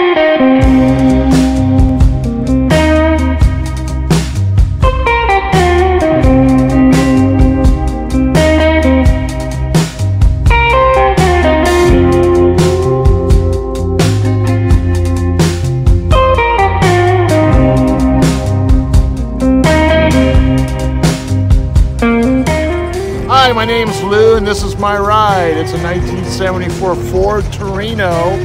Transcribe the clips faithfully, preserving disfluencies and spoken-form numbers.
Hi, my name's Lou and this is my ride. It's a nineteen seventy-four Ford Torino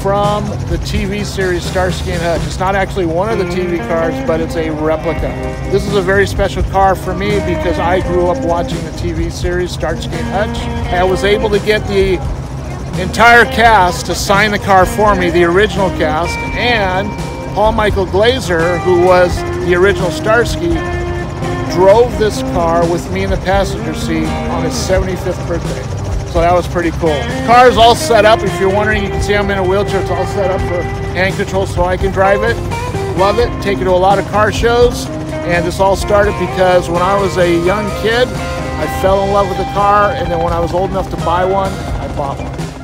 from the T V series Starsky and Hutch. It's not actually one of the T V cars, but it's a replica. This is a very special car for me because I grew up watching the T V series Starsky and Hutch. I was able to get the entire cast to sign the car for me, the original cast, and Paul Michael Glaser, who was the original Starsky, drove this car with me in the passenger seat on his seventy-fifth birthday. So that was pretty cool. The car's all set up. If you're wondering, you can see I'm in a wheelchair. It's all set up for hand control so I can drive it. Love it. Take it to a lot of car shows. And this all started because when I was a young kid, I fell in love with the car. And then when I was old enough to buy one, I bought one.